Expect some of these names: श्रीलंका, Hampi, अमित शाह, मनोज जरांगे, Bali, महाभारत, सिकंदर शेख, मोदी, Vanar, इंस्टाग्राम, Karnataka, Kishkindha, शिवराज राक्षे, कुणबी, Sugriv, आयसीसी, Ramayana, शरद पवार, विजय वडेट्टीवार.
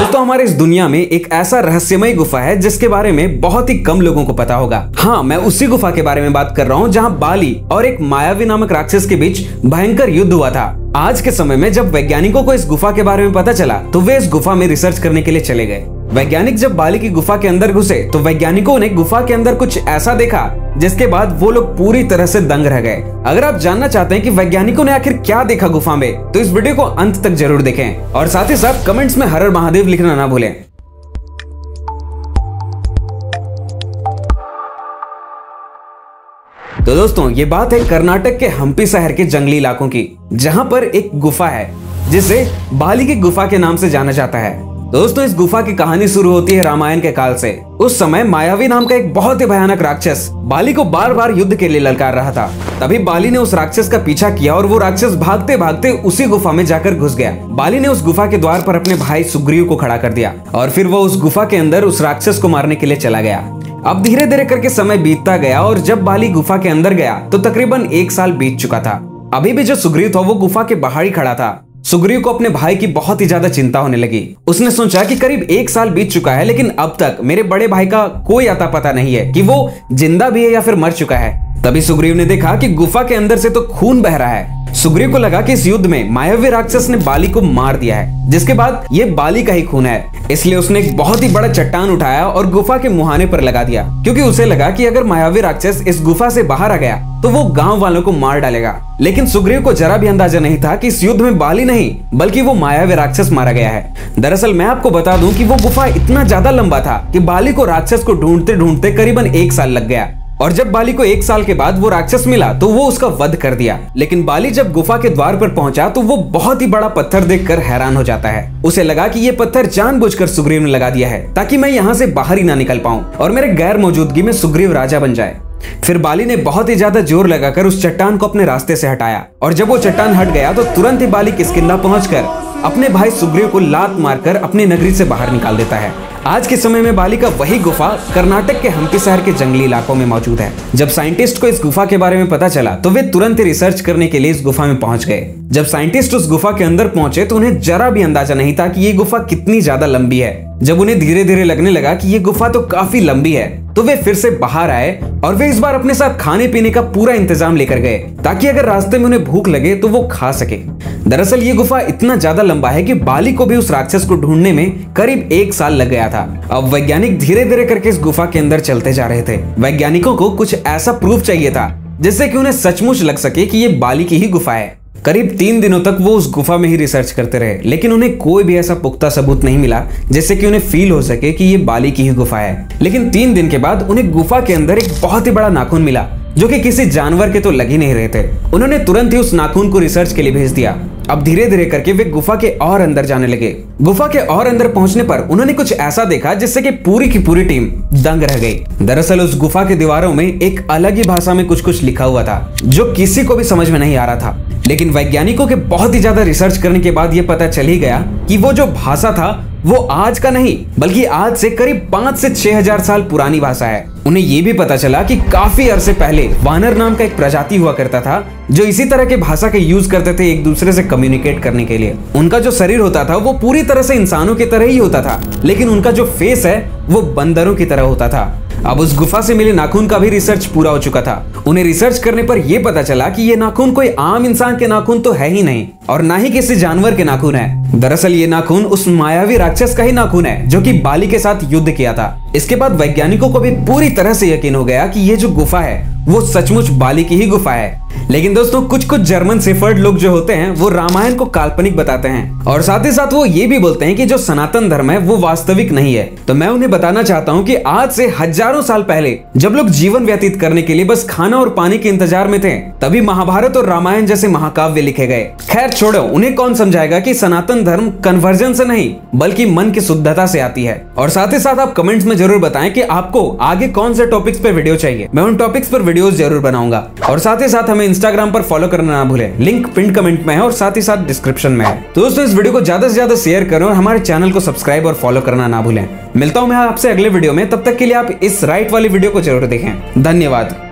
दोस्तों हमारे इस दुनिया में एक ऐसा रहस्यमय गुफा है जिसके बारे में बहुत ही कम लोगों को पता होगा। हाँ, मैं उसी गुफा के बारे में बात कर रहा हूँ जहाँ बाली और एक मायावी नामक राक्षस के बीच भयंकर युद्ध हुआ था। आज के समय में जब वैज्ञानिकों को इस गुफा के बारे में पता चला तो वे इस गुफा में रिसर्च करने के लिए चले गए। वैज्ञानिक जब बाली की गुफा के अंदर घुसे तो वैज्ञानिकों ने गुफा के अंदर कुछ ऐसा देखा जिसके बाद वो लोग पूरी तरह से दंग रह गए। अगर आप जानना चाहते हैं कि वैज्ञानिकों ने आखिर क्या देखा गुफा में तो इस वीडियो को अंत तक जरूर देखें और साथ ही साथ कमेंट्स में हर हर महादेव लिखना ना भूलें। तो दोस्तों ये बात है कर्नाटक के हम्पी शहर के जंगली इलाकों की, जहां पर एक गुफा है जिसे बाली की गुफा के नाम से जाना जाता है। दोस्तों इस गुफा की कहानी शुरू होती है रामायण के काल से। उस समय मायावी नाम का एक बहुत ही भयानक राक्षस बाली को बार बार युद्ध के लिए ललकार रहा था। तभी बाली ने उस राक्षस का पीछा किया और वो राक्षस भागते भागते उसी गुफा में जाकर घुस गया। बाली ने उस गुफा के द्वार पर अपने भाई सुग्रीव को खड़ा कर दिया और फिर वो उस गुफा के अंदर उस राक्षस को मारने के लिए चला गया। अब धीरे धीरे करके समय बीतता गया और जब बाली गुफा के अंदर गया तो तकरीबन 1 साल बीत चुका था। अभी भी जो सुग्रीव था वो गुफा के बाहर ही खड़ा था। सुग्रीव को अपने भाई की बहुत ही ज्यादा चिंता होने लगी। उसने सोचा कि करीब 1 साल बीत चुका है लेकिन अब तक मेरे बड़े भाई का कोई आता पता नहीं है कि वो जिंदा भी है या फिर मर चुका है। तभी सुग्रीव ने देखा कि गुफा के अंदर से तो खून बह रहा है। सुग्रीव को लगा कि इस युद्ध में मायावी राक्षस ने बाली को मार दिया है, जिसके बाद ये बाली का ही खून है। इसलिए उसने एक बहुत ही बड़ा चट्टान उठाया और गुफा के मुहाने पर लगा दिया, क्योंकि उसे लगा कि अगर मायावी राक्षस इस गुफा से बाहर आ गया तो वो गांव वालों को मार डालेगा। लेकिन सुग्रीव को जरा भी अंदाजा नहीं था कि इस युद्ध में बाली नहीं बल्कि वो मायावी राक्षस मारा गया है। दरअसल मैं आपको बता दूं कि वो गुफा इतना ज्यादा लंबा था कि बाली को राक्षस को ढूंढते ढूंढते करीबन 1 साल लग गया। और जब बाली को 1 साल के बाद वो राक्षस मिला तो वो उसका वध कर दिया। लेकिन बाली जब गुफा के द्वार पर पहुंचा तो वो बहुत ही बड़ा पत्थर देखकर हैरान हो जाता है। उसे लगा कि ये पत्थर जानबूझकर सुग्रीव ने लगा दिया है ताकि मैं यहाँ से बाहर ही ना निकल पाऊं और मेरे गैर मौजूदगी में सुग्रीव राजा बन जाए। फिर बाली ने बहुत ही ज्यादा जोर लगाकर उस चट्टान को अपने रास्ते से हटाया और जब वो चट्टान हट गया तो तुरंत ही बाली किष्किंधा पहुंचकर अपने भाई सुग्रीव को लात मारकर अपनी नगरी से बाहर निकाल देता है। आज के समय में बाली का वही गुफा कर्नाटक के हम्पी शहर के जंगली इलाकों में मौजूद है। जब साइंटिस्ट को इस गुफा के बारे में पता चला तो वे तुरंत ही रिसर्च करने के लिए इस गुफा में पहुंच गए। जब साइंटिस्ट उस गुफा के अंदर पहुंचे तो उन्हें जरा भी अंदाजा नहीं था कि ये गुफा कितनी ज्यादा लंबी है। जब उन्हें धीरे धीरे लगने लगा कि ये गुफा तो काफी लंबी है तो वे फिर से बाहर आए और वे इस बार अपने साथ खाने पीने का पूरा इंतजाम लेकर गए ताकि अगर रास्ते में उन्हें भूख लगे तो वो खा सके। दरअसल ये गुफा इतना ज्यादा लंबा है कि बाली को भी उस राक्षस को ढूंढने में करीब 1 साल लग गया था। अब वैज्ञानिक धीरे धीरे करके इस गुफा के अंदर चलते जा रहे थे। वैज्ञानिकों को कुछ ऐसा प्रूफ चाहिए था जिससे कि उन्हें सचमुच लग सके कि ये बाली की ही गुफा है। करीब 3 दिनों तक वो उस गुफा में ही रिसर्च करते रहे लेकिन उन्हें कोई भी ऐसा पुख्ता सबूत नहीं मिला जिससे कि उन्हें फील हो सके कि ये बाली की ही गुफा है। लेकिन 3 दिन के बाद उन्हें गुफा के अंदर एक बहुत ही बड़ा नाखून मिला जो कि किसी जानवर के तो लग ही नहीं रहे थे। उन्होंने तुरंत ही उस नाखून को रिसर्च के लिए भेज दिया। अब धीरे धीरे करके वे गुफा के और अंदर जाने लगे। गुफा के और अंदर पहुंचने पर उन्होंने कुछ ऐसा देखा जिससे कि पूरी टीम दंग रह गई। दरअसल उस गुफा के दीवारों में एक अलग ही भाषा में कुछ कुछ लिखा हुआ था जो किसी को भी समझ में नहीं आ रहा था। लेकिन वैज्ञानिकों के बहुत ही ज्यादा रिसर्च करने के बाद ये पता चल ही गया कि वो जो भाषा था वो आज का नहीं बल्कि आज से करीब 5 से 6 हजार साल पुरानी भाषा है। उन्हें ये भी पता चला कि काफी अरसे पहले वानर नाम का एक प्रजाति हुआ करता था जो इसी तरह के भाषा का यूज करते थे एक दूसरे से कम्युनिकेट करने के लिए। उनका जो शरीर होता था वो पूरी तरह से इंसानों की तरह ही होता था लेकिन उनका जो फेस है वो बंदरों की तरह होता था। अब उस गुफा से मिले नाखून का भी रिसर्च पूरा हो चुका था। उन्हें रिसर्च करने पर यह पता चला कि ये नाखून कोई आम इंसान के नाखून तो है ही नहीं और ना ही किसी जानवर के नाखून है। दरअसल ये नाखून उस मायावी राक्षस का ही नाखून है जो कि बाली के साथ युद्ध किया था। इसके बाद वैज्ञानिकों को भी पूरी तरह से यकीन हो गया कि ये जो गुफा है वो सचमुच बाली की ही गुफा है। लेकिन दोस्तों कुछ कुछ जर्मन शेफर्ड लोग जो होते हैं वो रामायण को काल्पनिक बताते हैं और साथ ही साथ वो ये भी बोलते हैं कि जो सनातन धर्म है वो वास्तविक नहीं है। तो मैं उन्हें बताना चाहता हूँ कि आज से हजारों साल पहले जब लोग जीवन व्यतीत करने के लिए बस खाना और पानी के इंतजार में थे तभी महाभारत और रामायण जैसे महाकाव्य लिखे गए। खैर छोड़ो, उन्हें कौन समझाएगा कि सनातन धर्म कन्वर्जन से नहीं बल्कि मन की शुद्धता से आती है। और साथ ही साथ आप कमेंट्स में जरूर बताएं कि आपको आगे कौन से टॉपिक्स पे वीडियो चाहिए। मैं उन टॉपिक्स पर वीडियोस जरूर बनाऊंगा और साथ ही साथ हमें इंस्टाग्राम पर फॉलो करना ना भूलें। लिंक पिन कमेंट में है और साथ ही साथ डिस्क्रिप्शन में है। तो दोस्तों इस वीडियो को ज्यादा से ज्यादा शेयर करें और हमारे चैनल को सब्सक्राइब और फॉलो करना ना भूलें। मिलता हूं मैं आपसे अगले वीडियो में, तब तक के लिए आप इस राइट वाली वीडियो को जरूर देखें। धन्यवाद।